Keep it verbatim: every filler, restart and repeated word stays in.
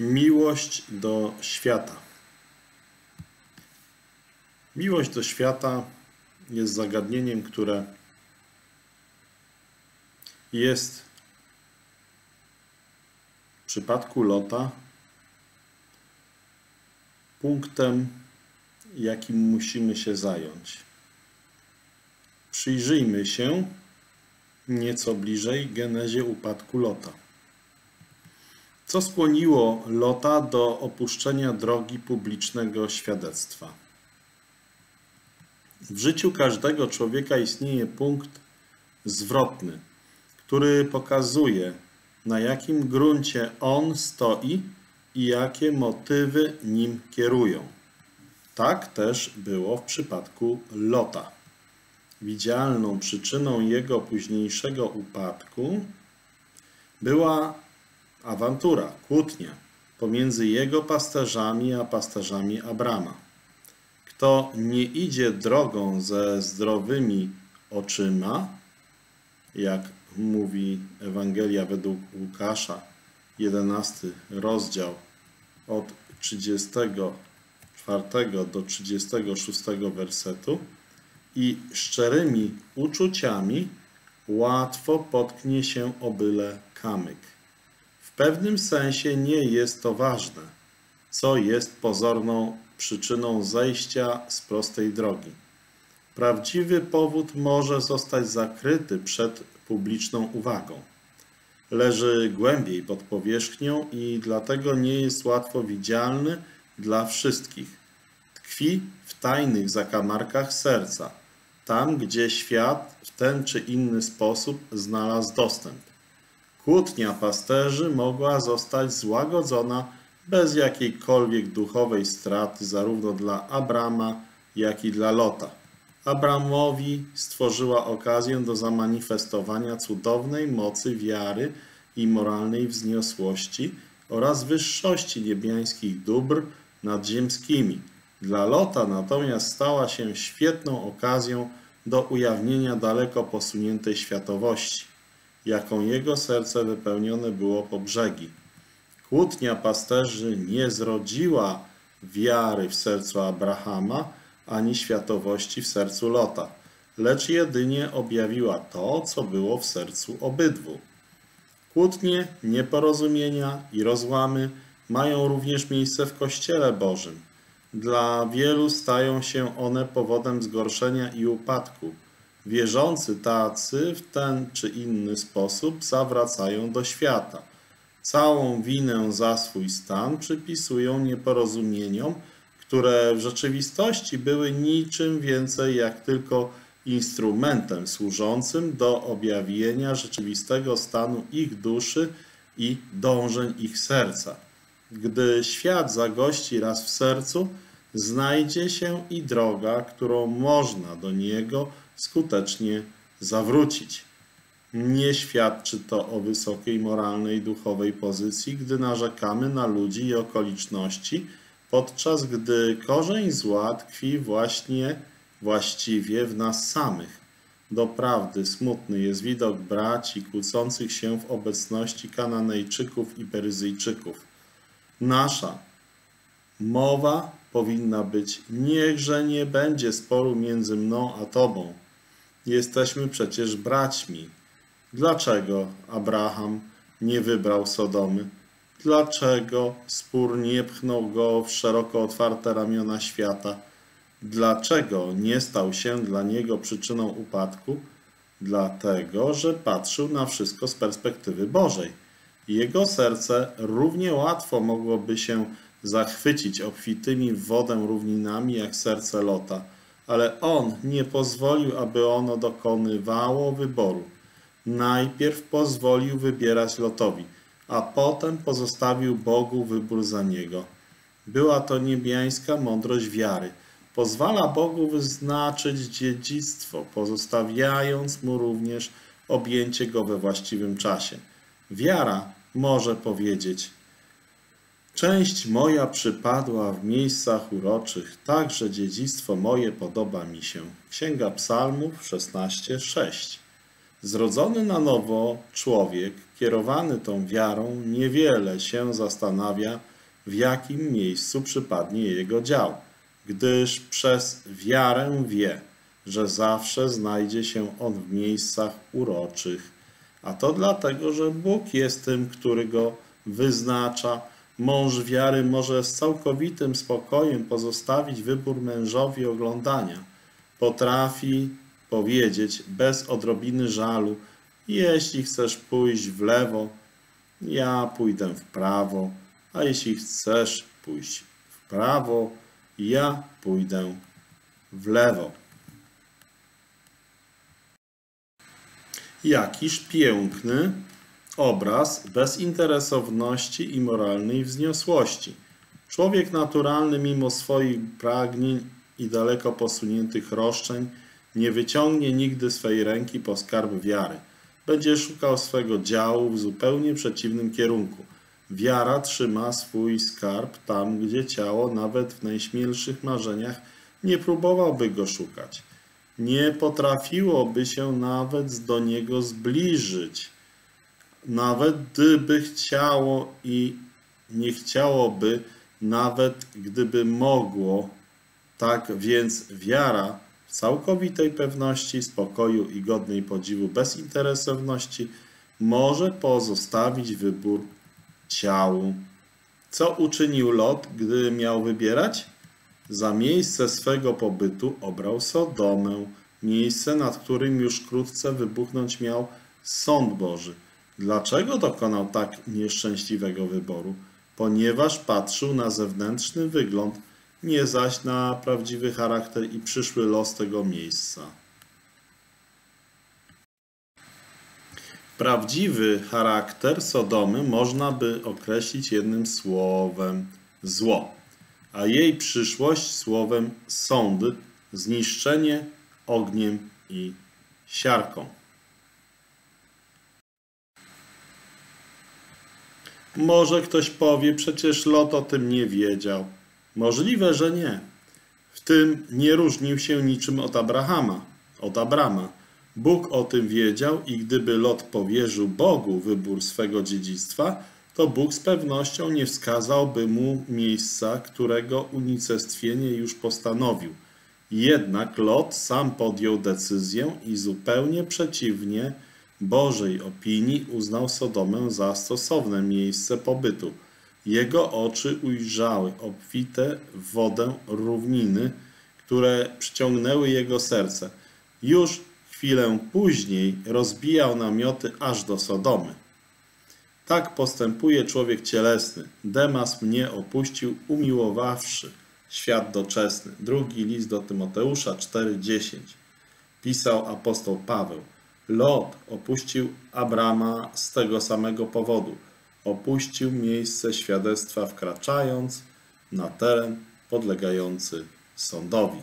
miłość do świata. Miłość do świata jest zagadnieniem, które jest w przypadku Lota punktem, jakim musimy się zająć. Przyjrzyjmy się nieco bliżej genezie upadku Lota. Co skłoniło Lota do opuszczenia drogi publicznego świadectwa? W życiu każdego człowieka istnieje punkt zwrotny, który pokazuje, na jakim gruncie on stoi i jakie motywy nim kierują. Tak też było w przypadku Lota. Widzialną przyczyną jego późniejszego upadku była awantura, kłótnia pomiędzy jego pasterzami a pasterzami Abrama. Kto nie idzie drogą ze zdrowymi oczyma, jak mówi Ewangelia według Łukasza, jedenasty rozdział od trzydziestego czwartego do trzydziestego szóstego wersetu, i szczerymi uczuciami, łatwo potknie się o byle kamyk. W pewnym sensie nie jest to ważne, co jest pozorną przyczyną zejścia z prostej drogi. Prawdziwy powód może zostać zakryty przed publiczną uwagą. Leży głębiej pod powierzchnią i dlatego nie jest łatwo widzialny dla wszystkich. Tkwi w tajnych zakamarkach serca, tam gdzie świat w ten czy inny sposób znalazł dostęp. Kłótnia pasterzy mogła zostać złagodzona bez jakiejkolwiek duchowej straty zarówno dla Abrama, jak i dla Lota. Abramowi stworzyła okazję do zamanifestowania cudownej mocy wiary i moralnej wzniosłości oraz wyższości niebiańskich dóbr nad ziemskimi. Dla Lota natomiast stała się świetną okazją do ujawnienia daleko posuniętej światowości, jaką jego serce wypełnione było po brzegi. Kłótnia pasterzy nie zrodziła wiary w sercu Abrahama, ani światowości w sercu Lota, lecz jedynie objawiła to, co było w sercu obydwu. Kłótnie, nieporozumienia i rozłamy mają również miejsce w Kościele Bożym. Dla wielu stają się one powodem zgorszenia i upadku. Wierzący tacy w ten czy inny sposób zawracają do świata. Całą winę za swój stan przypisują nieporozumieniom, które w rzeczywistości były niczym więcej jak tylko instrumentem służącym do objawienia rzeczywistego stanu ich duszy i dążeń ich serca. Gdy świat zagości raz w sercu, znajdzie się i droga, którą można do niego skutecznie zawrócić. Nie świadczy to o wysokiej moralnej i duchowej pozycji, gdy narzekamy na ludzi i okoliczności, podczas gdy korzeń zła tkwi właśnie właściwie w nas samych. Doprawdy smutny jest widok braci kłócących się w obecności Kananejczyków i Peryzyjczyków. Nasza mowa powinna być: niechże nie będzie sporu między mną a Tobą. Jesteśmy przecież braćmi. Dlaczego Abraham nie wybrał Sodomy? Dlaczego spór nie pchnął go w szeroko otwarte ramiona świata? Dlaczego nie stał się dla niego przyczyną upadku? Dlatego, że patrzył na wszystko z perspektywy Bożej. Jego serce równie łatwo mogłoby się zachwycić obfitymi w wodę równinami jak serce Lota, ale on nie pozwolił, aby ono dokonywało wyboru. Najpierw pozwolił wybierać Lotowi, a potem pozostawił Bogu wybór za niego. Była to niebiańska mądrość wiary. Pozwala Bogu wyznaczyć dziedzictwo, pozostawiając mu również objęcie go we właściwym czasie. Wiara może powiedzieć: część moja przypadła w miejscach uroczych, także dziedzictwo moje podoba mi się. Księga Psalmów szesnaście, sześć. Zrodzony na nowo człowiek, kierowany tą wiarą, niewiele się zastanawia, w jakim miejscu przypadnie jego dział, gdyż przez wiarę wie, że zawsze znajdzie się on w miejscach uroczych, a to dlatego, że Bóg jest tym, który go wyznacza. Mąż wiary może z całkowitym spokojem pozostawić wybór mężowi oglądania. Potrafi powiedzieć bez odrobiny żalu, jeśli chcesz pójść w lewo, ja pójdę w prawo, a jeśli chcesz pójść w prawo, ja pójdę w lewo. Jakiż piękny obraz bezinteresowności i moralnej wzniosłości. Człowiek naturalny mimo swoich pragnień i daleko posuniętych roszczeń nie wyciągnie nigdy swej ręki po skarb wiary. Będzie szukał swego działu w zupełnie przeciwnym kierunku. Wiara trzyma swój skarb tam, gdzie ciało nawet w najśmielszych marzeniach nie próbowałoby go szukać. Nie potrafiłoby się nawet do niego zbliżyć. Nawet gdyby chciało i nie chciałoby, nawet gdyby mogło. Tak więc wiara w całkowitej pewności, spokoju i godnej podziwu bezinteresowności może pozostawić wybór ciału. Co uczynił Lot, gdy miał wybierać? Za miejsce swego pobytu obrał Sodomę, miejsce, nad którym już wkrótce wybuchnąć miał sąd Boży. Dlaczego dokonał tak nieszczęśliwego wyboru? Ponieważ patrzył na zewnętrzny wygląd, nie zaś na prawdziwy charakter i przyszły los tego miejsca. Prawdziwy charakter Sodomy można by określić jednym słowem – zło, a jej przyszłość słowem sądy, zniszczenie ogniem i siarką. Może ktoś powie, przecież Lot o tym nie wiedział. Możliwe, że nie. W tym nie różnił się niczym od Abrahama. Od Abrama. Bóg o tym wiedział i gdyby Lot powierzył Bogu wybór swego dziedzictwa, to Bóg z pewnością nie wskazałby mu miejsca, którego unicestwienie już postanowił. Jednak Lot sam podjął decyzję i zupełnie przeciwnie Bożej opinii uznał Sodomę za stosowne miejsce pobytu. Jego oczy ujrzały obfite w wodę równiny, które przyciągnęły jego serce. Już chwilę później rozbijał namioty aż do Sodomy. Tak postępuje człowiek cielesny. Demas mnie opuścił, umiłowawszy świat doczesny. Drugi list do Tymoteusza cztery dziesięć. Pisał apostoł Paweł. Lot opuścił Abrama z tego samego powodu. Opuścił miejsce świadectwa, wkraczając na teren podlegający sądowi.